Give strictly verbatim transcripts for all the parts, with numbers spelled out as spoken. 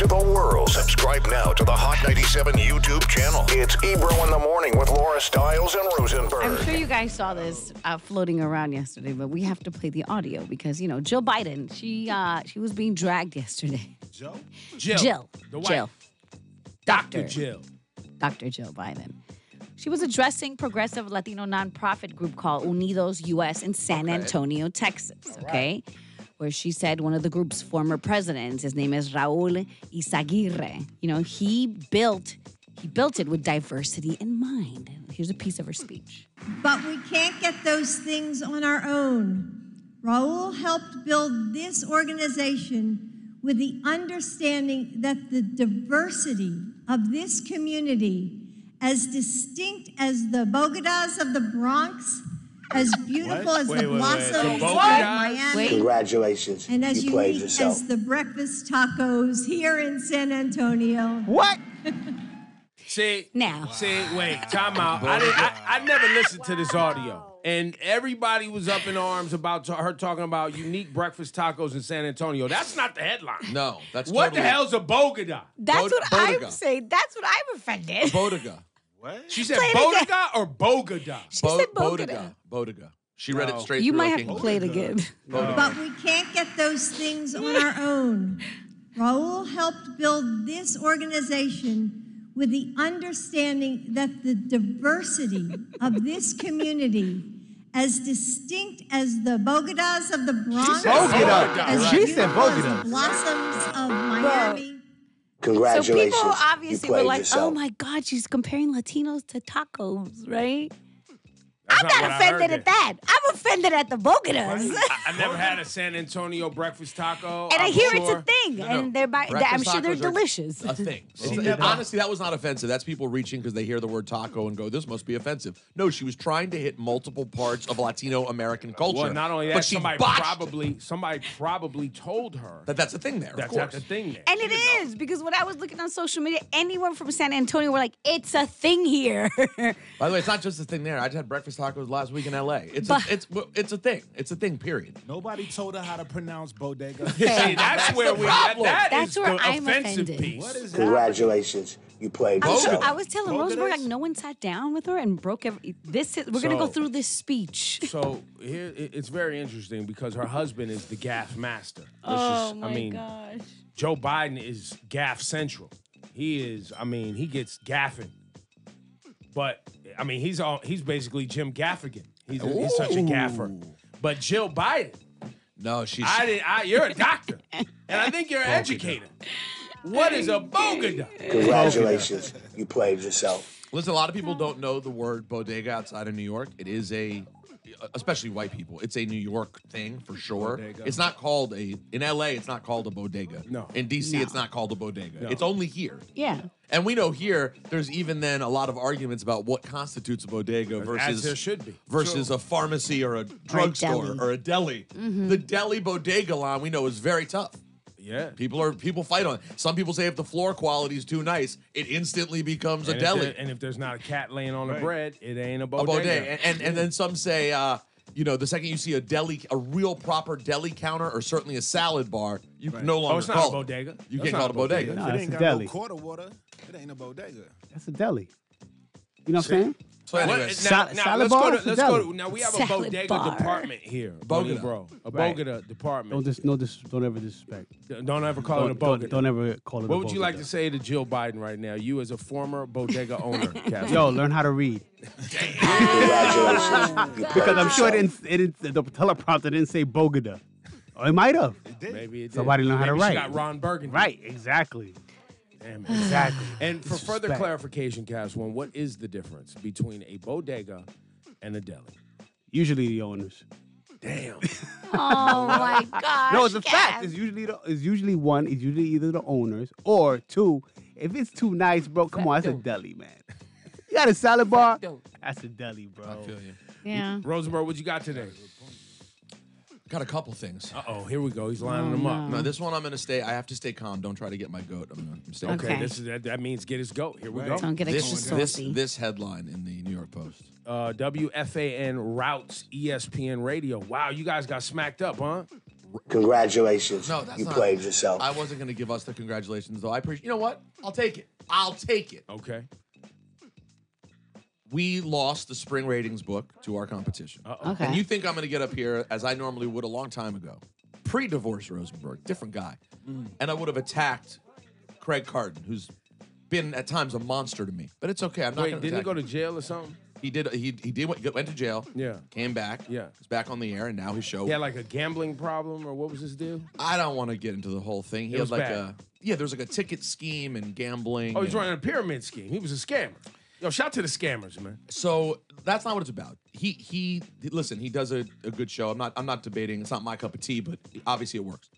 to the world. Subscribe now to the Hot ninety-seven YouTube channel. It's Ebro in the Morning with Laura Styles and Rosenberg. I'm sure you guys saw this uh, floating around yesterday, but we have to play the audio because, you know, Jill Biden, she uh, she was being dragged yesterday. Jill? Jill. Jill. The wife. Jill. Doctor Jill. Doctor Jill Biden. She was addressing progressive Latino nonprofit group called Unidos U S in San okay. Antonio, Texas, okay? Right. Where she said one of the group's former presidents, his name is Raúl Yzaguirre, you know, he built he built it with diversity in mind. Here's a piece of her speech. But we can't get those things on our own. Raúl helped build this organization with the understanding that the diversity of this community, as distinct as the Bogotas of the Bronx, as beautiful what? as wait, the wait, blossoms wait, wait. of Miami. Wait. Congratulations. And as you unique yourself. as the breakfast tacos here in San Antonio. What? see, now. see, wait, time out. I, didn't, I, I never listened wow. to this audio. And everybody was up in arms about t- her talking about unique breakfast tacos in San Antonio. That's not the headline. No, that's What totally the hell's a Bogota? That's Bod- what Bodega. I'm saying. That's what I'm offended. A Bodega. What? She said Bodega or Bogota? She Bo- said Bodega. Bodega. She no. read it straight you through. You might have to play it again. No. But we can't get those things on our own. Raúl helped build this organization with the understanding that the diversity of this community, as distinct as the Bogotas of the Bronx, as she said Bogota, blossoms of Miami. Bro. Congratulations. So people obviously were like, yourself. oh, my God, she's comparing Latinos to tacos, right? That's I'm not, not offended at that. I'm offended at the Bogotas. I, I never had a San Antonio breakfast taco. And I'm I hear sure. it's a thing. No, no. And they're by, I'm sure they're delicious. A thing. She she honestly, that was not offensive. That's people reaching because they hear the word taco and go, this must be offensive. No, she was trying to hit multiple parts of Latino American culture. Well, not only that, but she somebody botched. probably somebody probably told her that that's a thing there. That's not the thing there. And she it is know. because when I was looking on social media, anyone from San Antonio were like, it's a thing here. By the way, it's not just a thing there. I just had breakfast tacos last week in L A. It's but, a, it's it's a thing. It's a thing. Period. Nobody told her how to pronounce bodega. See, that's, that's where we. That, that that's is where the I'm offensive offended. Piece. What is Congratulations, that? you played. So, I was telling Bogotas? Rosenberg like no one sat down with her and broke every. This is, we're so, gonna go through this speech. So here it's very interesting because her husband is the gaffe master. Oh is, my I mean, gosh. Joe Biden is gaffe central. He is. I mean, he gets gaffing. But, I mean, he's all, he's basically Jim Gaffigan. He's, he's such a gaffer. But Jill Biden. No, she's... I didn't, I, you're a doctor. And I think you're an educator. What is a Bogota? Congratulations. Bogota. You played yourself. Listen, a lot of people don't know the word bodega outside of New York. It is a... especially white people. It's a New York thing for sure. Bodega. It's not called a... In L A, it's not called a bodega. No. In D C, no. it's not called a bodega. No. It's only here. Yeah. And we know here, there's even then a lot of arguments about what constitutes a bodega versus... As there should be. Versus sure. a pharmacy or a drugstore or, or a deli. Mm-hmm. The deli bodega line we know is very tough. Yeah. People are people fight on it. Some people say if the floor quality is too nice, it instantly becomes and a deli. There, and if there's not a cat laying on right. the bread, it ain't a bodega. A bodega. And, and, and then some say, uh, you know, the second you see a deli, a real proper deli counter or certainly a salad bar, you right. can no longer oh, it's not call a bodega. It. You That's can't call it a bodega. bodega. No, it ain't got deli. no quarter water. It ain't a bodega. That's a deli. You know what I'm saying? So anyway, what, now, Sal- now let's go to, let's go to, now we have a salad bodega bar. department here. Bogota. Bro, a right. Bogota department. Don't dis, no, dis, don't ever disrespect. Don't ever call don't, it a Bogota. Don't, don't ever call it what a Bogota. What would you like to say to Jill Biden right now? You as a former bodega owner, Captain. Yo, learn how to read. Congratulations. Because I'm sure it didn't, it didn't, the teleprompter didn't say Bogota. Or it might have. It did. Maybe it did. Somebody learned how to write. She got Ron Burgundy. Right, exactly. Damn it. Exactly. And for further clarification, Cass, one, what is the difference between a bodega and a deli? Usually the owners. Damn. Oh my gosh. No, it's a Cass. fact. It's usually the, it's usually one. It's usually either the owners or two. If it's too nice, bro, come on, that's a deli, man. You got a salad bar? That's a deli, bro. I feel you. Yeah. Rosenberg, what you got today? Got a couple things. Uh-oh, here we go. He's lining oh, them up. No. no, this one I'm going to stay. I have to stay calm. Don't try to get my goat. I'm going to stay calm. Okay, this is, that, that means get his goat. Here we right. go. Don't get this, this, this headline in the New York Post. Uh, W F A N routes E S P N Radio. Wow, you guys got smacked up, huh? Congratulations. No, that's you not, played yourself. I wasn't going to give us the congratulations, though. I appreciate. You know what? I'll take it. I'll take it. Okay. We lost the spring ratings book to our competition. Uh-oh. Okay. And you think I'm going to get up here, as I normally would a long time ago, pre-divorce Rosenberg, different guy, mm. and I would have attacked Craig Carton, who's been at times a monster to me. But it's okay. I'm not. Wait, didn't he go to jail or something? He did. He he did. Went to jail. Yeah. Came back. Yeah. Was back on the air, and now his show. He had like a gambling problem, or what was his deal? I don't want to get into the whole thing. He it was had like bad. a yeah. There was like a ticket scheme and gambling. Oh, he's running a pyramid scheme. He was a scammer. Yo, shout out to the scammers, man. So that's not what it's about. He he. Listen, he does a, a good show. I'm not I'm not debating. It's not my cup of tea, but obviously it works.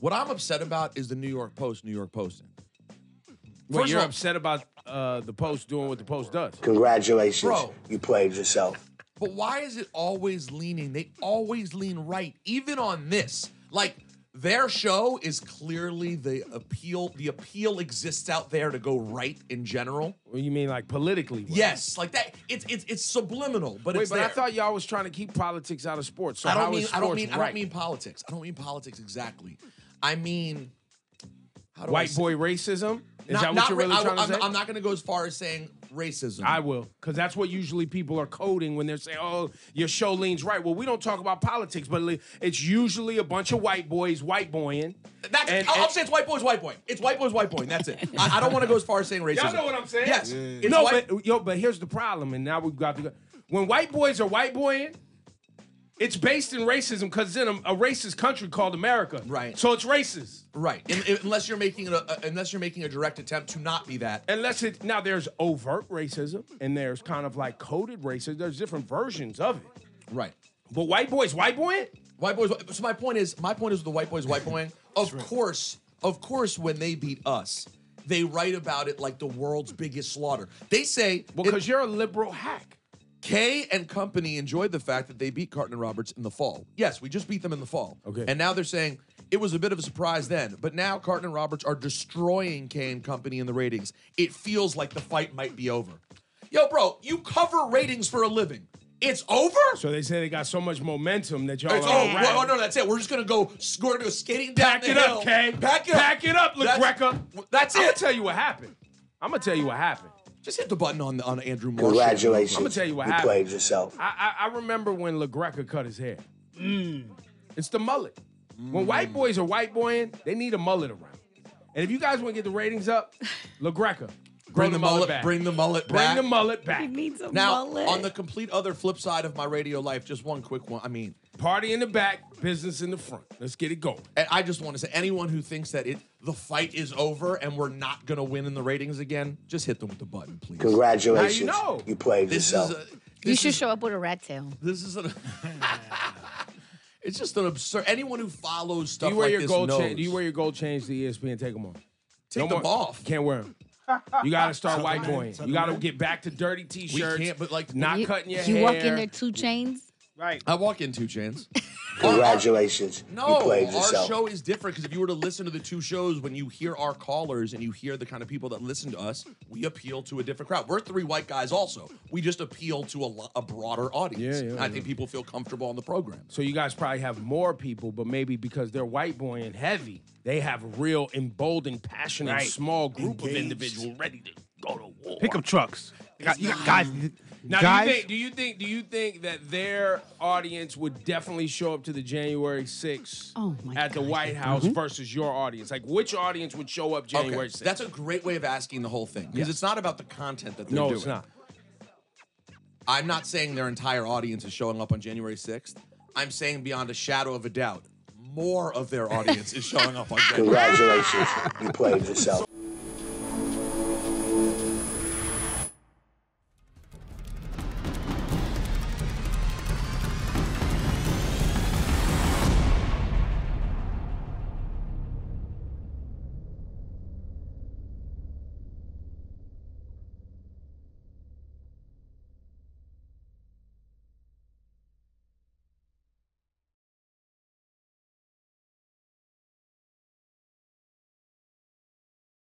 What I'm upset about is the New York Post. New York Post. Well, you're all, upset about uh, the Post doing what the Post does. Congratulations, bro. You played yourself. But why is it always leaning? They always lean right, even on this. Like their show is clearly the appeal. The appeal exists out there to go right in general. Well, you mean like politically? Right? Yes, like that. It's it's it's subliminal, but wait, it's but there. I thought y'all was trying to keep politics out of sports. So I don't mean I don't mean right? I don't mean politics. I don't mean politics exactly. I mean how do white I boy racism. Is not, that what you're really I, trying I, to I'm, say? I'm not going to go as far as saying racism. I will, because that's what usually people are coding when they're saying, oh, your show leans right. Well, we don't talk about politics, but it's usually a bunch of white boys white boying. That's, and, I'll, and, I'll say it's white boys white boying. It's white boys white boying. That's it. I, I don't want to go as far as saying racism. Y'all know what I'm saying? Yes. Yeah. It's no, white, but, yo, but here's the problem, and now we've got to go. When white boys are white boying, it's based in racism because it's in a, a racist country called America. Right. So it's racist. Right. In, in, unless you're making a, a unless you're making a direct attempt to not be that. Unless it now there's overt racism and there's kind of like coded racism. There's different versions of it. Right. But white boys, white boy, white boys. So my point is, my point is the white boys, white boying. Of right. course, of course, when they beat us, they write about it like the world's biggest slaughter. They say well because you're a liberal hack. Kay and company enjoyed the fact that they beat Carton and Roberts in the fall. Yes, we just beat them in the fall. Okay. And now they're saying it was a bit of a surprise then, but now Carton and Roberts are destroying Kay and company in the ratings. It feels like the fight might be over. Yo, bro, you cover ratings for a living. It's over? So they say they got so much momentum that y'all it's are over. Well, oh, no, that's it. We're just going to go score to skating down Pack the it hill. Up, Kay. Pack it up. Pack it up, LaGreca. That's, that's it. I'm going to tell you what happened. I'm going to tell you what happened. Just hit the button on on Andrew Marshall. Congratulations. I'm going to tell you what you happened. You played yourself. I, I, I remember when LaGreca cut his hair. Mm. It's the mullet. Mm. When white boys are white boying, they need a mullet around. And if you guys want to get the ratings up, LaGreca, bring the, the mullet, mullet back. Bring the mullet back. Bring the mullet back. He needs a now, mullet. Now, on the complete other flip side of my radio life, just one quick one. I mean, party in the back, business in the front. Let's get it going. And I just want to say, anyone who thinks that it the fight is over and we're not going to win in the ratings again, just hit them with the button, please. Congratulations. You, know? You played this yourself. A, you should is, show up with a rat tail. This is an... it's just an absurd... Anyone who follows stuff do you wear like your this gold knows. Cha- do you wear your gold chains to E S P N and take them off? Take no them more. Off. Can't wear them. You gotta start white boying. You gotta get back to dirty t-shirts. We can't, but like not you, cutting your you hair. You walk in there two chains. Right. I walk in two chains. Congratulations. Our, our, no, you played yourself. Our show is different because if you were to listen to the two shows, when you hear our callers and you hear the kind of people that listen to us, we appeal to a different crowd. We're three white guys also. We just appeal to a, lo- a broader audience. Yeah, yeah, I yeah. think people feel comfortable on the program. So you guys probably have more people, but maybe because they're white boy and heavy, they have real emboldened, passionate, right. small group Engaged. Of individuals ready to go to war. Pickup trucks. You got, you got guys... Now, guys? do you think do you think do you think that their audience would definitely show up to the January sixth oh at the God. White House mm-hmm. versus your audience? Like, which audience would show up January okay. sixth? That's a great way of asking the whole thing because yes. it's not about the content that they're no, doing. No, it's not. I'm not saying their entire audience is showing up on January sixth. I'm saying beyond a shadow of a doubt, more of their audience is showing up on January sixth. Congratulations, you played yourself.